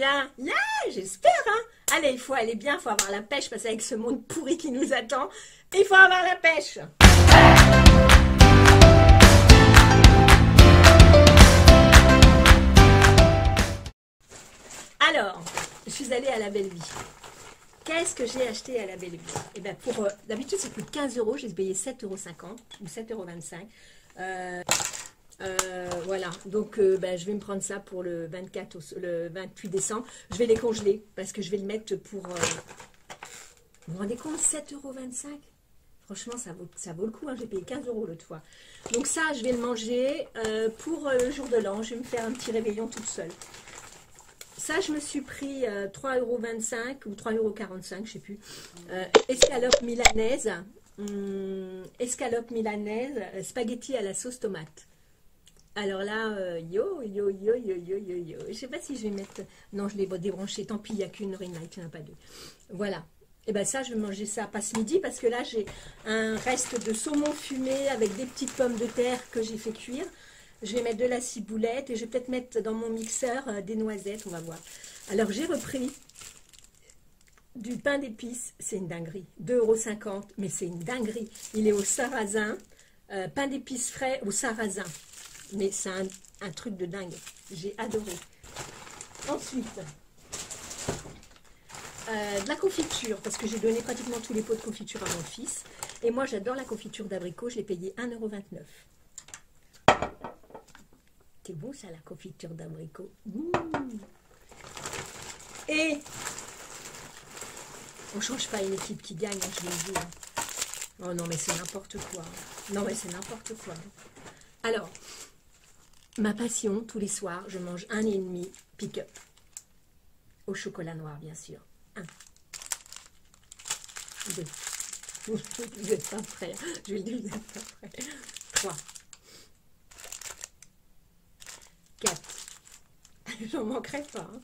Ya, ya, j'espère, hein. Allez, il faut aller bien, il faut avoir la pêche, parce qu'avec ce monde pourri qui nous attend, il faut avoir la pêche. Alors, je suis allée à La Belle Vie. Qu'est-ce que j'ai acheté à La Belle Vie? Eh bien, pour d'habitude, c'est plus de 15 euros. J'ai payé 7,50 € ou 7,25 €. Voilà. Donc, je vais me prendre ça pour le 28 décembre. Je vais les congeler parce que je vais le mettre pour... Vous vous rendez compte, 7,25 €? Franchement, ça vaut le coup. Hein. J'ai payé 15 € l'autre fois. Donc ça, je vais le manger pour le jour de l'an. Je vais me faire un petit réveillon toute seule. Ça, je me suis pris 3,25 € ou 3,45 €, je ne sais plus. Escalope milanaise. Escalope milanaise, spaghetti à la sauce tomate. Alors là, yo. Je ne sais pas si je vais mettre... Non, je l'ai débranché. Tant pis, il n'y a qu'une ring light, il n'y en a pas deux. Voilà. Et bien ça, je vais manger ça pas ce midi parce que là, j'ai un reste de saumon fumé avec des petites pommes de terre que j'ai fait cuire. Je vais mettre de la ciboulette et je vais peut-être mettre dans mon mixeur des noisettes, on va voir. Alors, j'ai repris du pain d'épices, c'est une dinguerie. 2,50 €, mais c'est une dinguerie. Il est au sarrasin, pain d'épices frais au sarrasin. Mais c'est un truc de dingue, j'ai adoré. Ensuite, de la confiture, parce que j'ai donné pratiquement tous les pots de confiture à mon fils. Et moi, j'adore la confiture d'abricot, je l'ai payée 1,29 €. C'est bon ça, la confiture d'abricot. Et on ne change pas une équipe qui gagne, je vous le dis. Oh non, mais c'est n'importe quoi. Non, mais c'est n'importe quoi. Alors, ma passion, tous les soirs, je mange 1,5 pick-up. Au chocolat noir, bien sûr. 1, 2. Vous n'êtes pas prêts. Je le dis, vous n'êtes pas prêts. 3. 4, j'en manquerai pas, hein.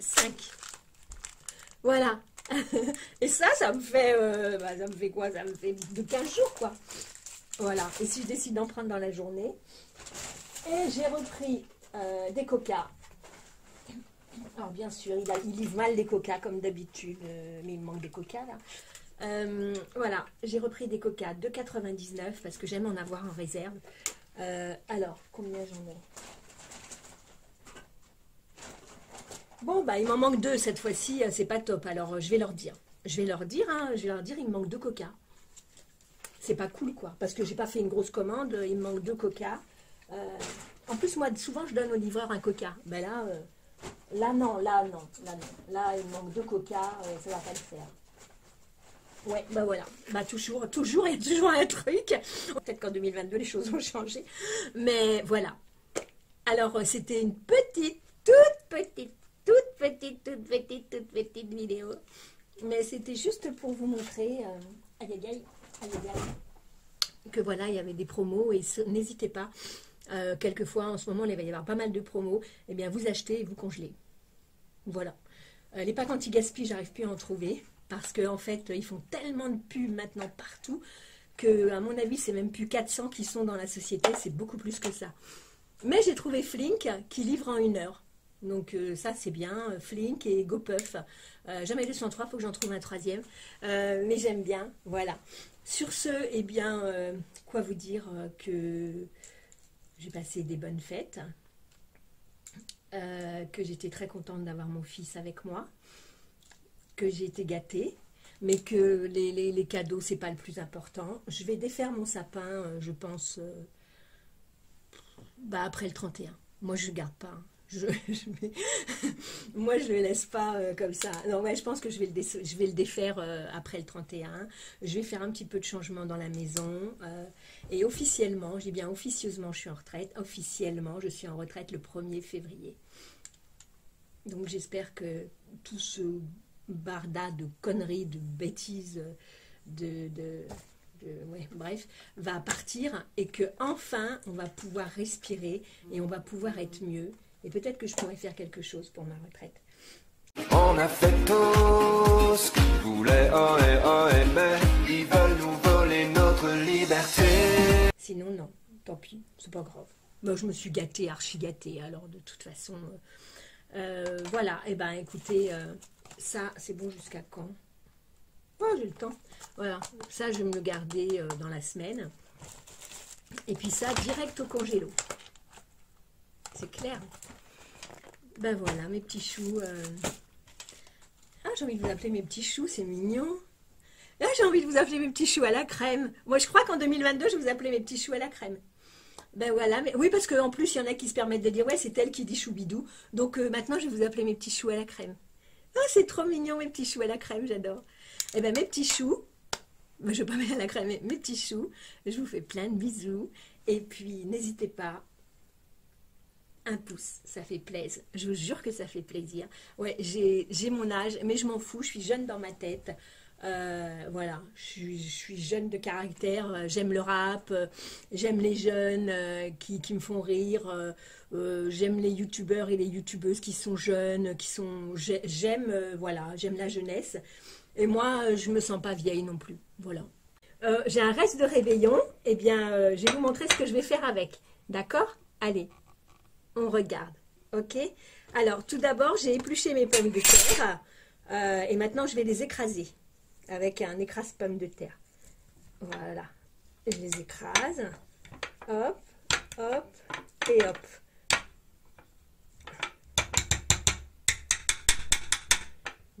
5, voilà, et ça me fait, ça me fait quoi, ça me fait de 15 jours, quoi, voilà, et si je décide d'en prendre dans la journée, et j'ai repris des coca, alors bien sûr, il livre mal les coca, comme d'habitude, mais il me manque des coca, là. Voilà, j'ai repris des coca 2,99 € parce que j'aime en avoir en réserve. Alors, combien j'en ai? Bon, bah, il m'en manque deux cette fois-ci, c'est pas top. Alors, je vais leur dire. Je vais leur dire, il me manque 2 coca. C'est pas cool, quoi. Parce que j'ai pas fait une grosse commande, il me manque 2 coca. En plus, moi, souvent, je donne au livreur un coca. Ben là, là, non. Là, il me manque 2 coca, ça va pas le faire. Ouais, bah voilà, bah toujours, il y a toujours un truc. Peut-être qu'en 2022, les choses ont changé, mais voilà. Alors, c'était une petite, toute petite vidéo, mais c'était juste pour vous montrer, que voilà, il y avait des promos, et n'hésitez pas, quelquefois, en ce moment, il va y avoir pas mal de promos, et bien, vous achetez et vous congelez. Voilà. Les packs anti-gaspi, j'arrive plus à en trouver. Parce qu'en fait, ils font tellement de pubs maintenant partout que, à mon avis, c'est même plus 400 qui sont dans la société. C'est beaucoup plus que ça. Mais j'ai trouvé Flink qui livre en 1 heure. Donc ça, c'est bien. Flink et Gopuff. Jamais 203, il faut que j'en trouve un troisième. Mais j'aime bien. Voilà. Sur ce, eh bien, quoi vous dire que j'ai passé des bonnes fêtes. Que j'étais très contente d'avoir mon fils avec moi. Que j'ai été gâtée, mais que les cadeaux, c'est pas le plus important. Je vais défaire mon sapin, je pense, après le 31. Moi, je garde pas. Hein. Moi, je le laisse pas comme ça. Non, ouais, je pense que je vais le défaire après le 31. Je vais faire un petit peu de changement dans la maison. Et officiellement, je dis bien officieusement, je suis en retraite. Officiellement, je suis en retraite le 1er février. Donc, j'espère que tout ce... barda de conneries, de bêtises, ouais, bref, va partir et que enfin on va pouvoir respirer et on va pouvoir être mieux et peut-être que je pourrais faire quelque chose pour ma retraite. On a fait tout ce qu'ils voulaient, mais ils veulent nous voler notre liberté. Sinon non, tant pis, c'est pas grave. Moi, je me suis gâtée, archi gâtée. Alors, de toute façon, voilà. Eh ben, écoutez, ça, c'est bon jusqu'à quand? Oh, j'ai le temps. Voilà. Ça, je vais me le garder dans la semaine. Et puis ça, direct au congélo. C'est clair. Ben voilà, mes petits choux. Ah, j'ai envie de vous appeler mes petits choux, c'est mignon. Là, j'ai envie de vous appeler mes petits choux à la crème. Moi, je crois qu'en 2022, je vous appelais mes petits choux à la crème. Ben voilà, mais oui, parce qu'en plus, il y en a qui se permettent de dire, ouais, c'est elle qui dit choubidou. Donc, maintenant, je vais vous appeler mes petits choux à la crème. Ah, c'est trop mignon, mes petits choux à la crème, j'adore. Eh ben, mes petits choux, ben, je ne vais pas mettre à la crème, mais mes petits choux, je vous fais plein de bisous. Et puis, n'hésitez pas. Un pouce, ça fait plaisir. Je vous jure que ça fait plaisir. Ouais, j'ai mon âge, mais je m'en fous. Je suis jeune dans ma tête. Voilà, je suis jeune de caractère. J'aime le rap. J'aime les jeunes qui me font rire. J'aime les youtubeurs et les youtubeuses qui sont jeunes, qui sont. J'aime, voilà, j'aime la jeunesse. Et moi, je me sens pas vieille non plus. Voilà. J'ai un reste de réveillon. Eh bien, je vais vous montrer ce que je vais faire avec. D'accord? Allez. On regarde, ok? Alors, tout d'abord, j'ai épluché mes pommes de terre et maintenant, je vais les écraser avec un écrase pommes de terre. Voilà, je les écrase. Hop, hop et hop.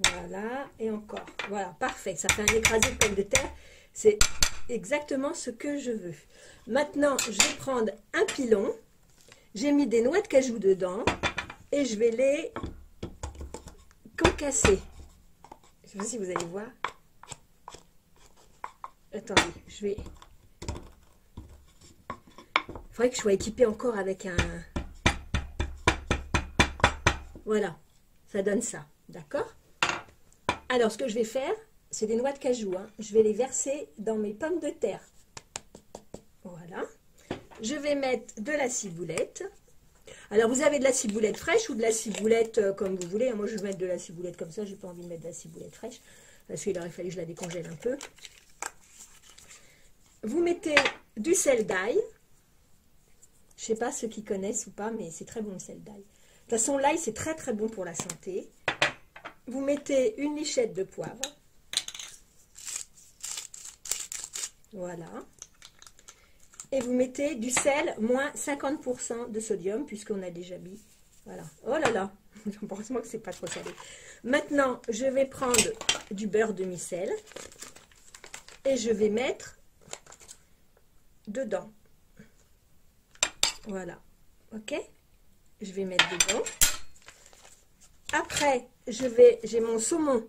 Voilà, et encore. Voilà, parfait. Ça fait un écrasé de pommes de terre. C'est exactement ce que je veux. Maintenant, je vais prendre un pilon. J'ai mis des noix de cajou dedans et je vais les concasser. Je ne sais pas si vous allez voir. Attendez, je vais... Il faudrait que je sois équipée encore avec un... Voilà, ça donne ça, d'accord? Alors, ce que je vais faire, c'est des noix de cajou. Hein. Je vais les verser dans mes pommes de terre. Voilà. Je vais mettre de la ciboulette. Alors, vous avez de la ciboulette fraîche ou de la ciboulette comme vous voulez. Moi, je vais mettre de la ciboulette comme ça. Je n'ai pas envie de mettre de la ciboulette fraîche. Parce qu'il aurait fallu que je la décongèle un peu. Vous mettez du sel d'ail. Je ne sais pas ceux qui connaissent ou pas, mais c'est très bon le sel d'ail. De toute façon, l'ail, c'est très très bon pour la santé. Vous mettez une lichette de poivre. Voilà. Et vous mettez du sel, moins 50% de sodium, puisqu'on a déjà mis. Voilà. Oh là là, heureusement que c'est pas trop salé. Maintenant, je vais prendre du beurre demi-sel. Et je vais mettre dedans. Voilà. Ok? Je vais mettre dedans. Après, j'ai mon saumon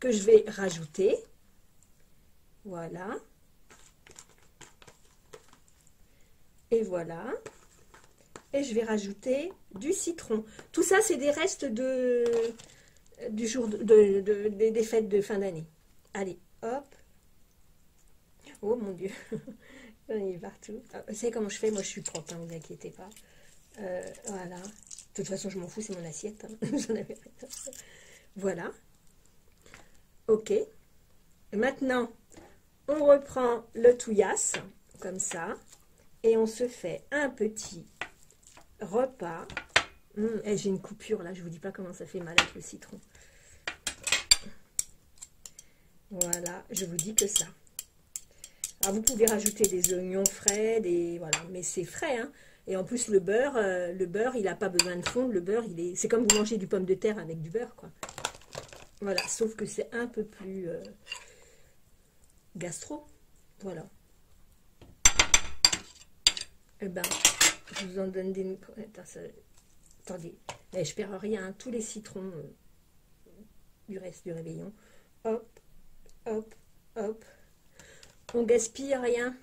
que je vais rajouter. Voilà. Et voilà. Et je vais rajouter du citron. Tout ça, c'est des restes du jour des fêtes de fin d'année. Allez, hop. Oh mon Dieu. J'en ai partout. Ah, vous savez comment je fais? Moi, je suis propre, hein, vous inquiétez pas. Voilà. De toute façon, je m'en fous, c'est mon assiette. Hein. J'en avais rien. Voilà. Ok. Et maintenant, on reprend le touillasse, comme ça. Et on se fait un petit repas. Et j'ai une coupure là, je vous dis pas comment ça fait mal avec le citron. Voilà, je vous dis que ça. Alors vous pouvez rajouter des oignons frais, des voilà, mais c'est frais. Hein. Et en plus le beurre, il n'a pas besoin de fondre. Le beurre, c'est comme vous mangez du pomme de terre avec du beurre, quoi. Voilà, sauf que c'est un peu plus gastro. Voilà. Eh ben, je vous en donne des... Attends, ça... Attendez, eh, je perds rien, hein. Tous les citrons du reste du réveillon. Hop, hop, hop. On gaspille rien.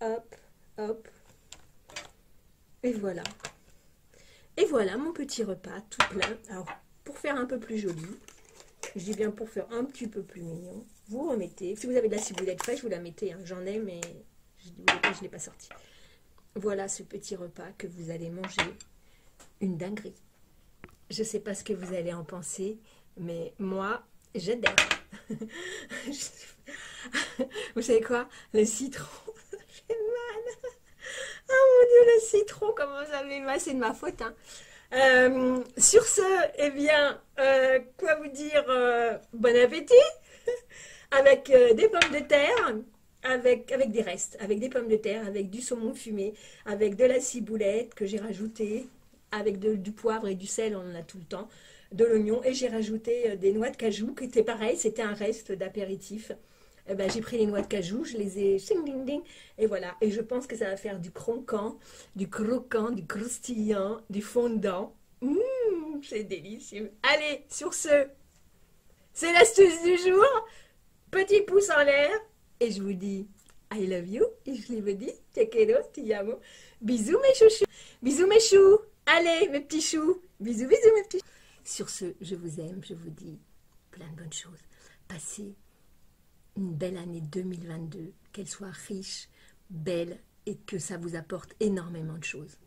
Hop, hop. Et voilà. Et voilà mon petit repas tout plein. Alors, pour faire un peu plus joli, je dis bien pour faire un petit peu plus mignon, vous remettez... Si vous avez de la ciboulette fraîche, vous la mettez. Hein. J'en ai, mais... Je ne l'ai pas sorti. Voilà ce petit repas que vous allez manger. Une dinguerie. Je ne sais pas ce que vous allez en penser, mais moi, j'adore. Vous savez quoi? Le citron, ça fait mal. Oh Dieu, le citron, comment ça m'émeut, c'est de ma faute. Hein. Sur ce, eh bien, quoi vous dire, bon appétit, avec des pommes de terre, avec des restes, avec des pommes de terre, avec du saumon fumé, avec de la ciboulette que j'ai rajoutée, avec du poivre et du sel, on en a tout le temps, de l'oignon, et j'ai rajouté des noix de cajou, qui était pareil, c'était un reste d'apéritif. Eh ben, j'ai pris les noix de cajou, je les ai ching, ding, ding, et voilà. Et je pense que ça va faire du croquant, du croustillant, du fondant. C'est délicieux. Allez, sur ce, c'est l'astuce du jour. Petit pouce en l'air. Et je vous dis, I love you. Et je vous dis, te quiero, te amo. Bisous mes chouchous. Bisous mes choux. Allez, mes petits choux. Bisous, bisous mes petits choux. Sur ce, je vous aime, je vous dis plein de bonnes choses. Passez une belle année 2022, qu'elle soit riche, belle et que ça vous apporte énormément de choses.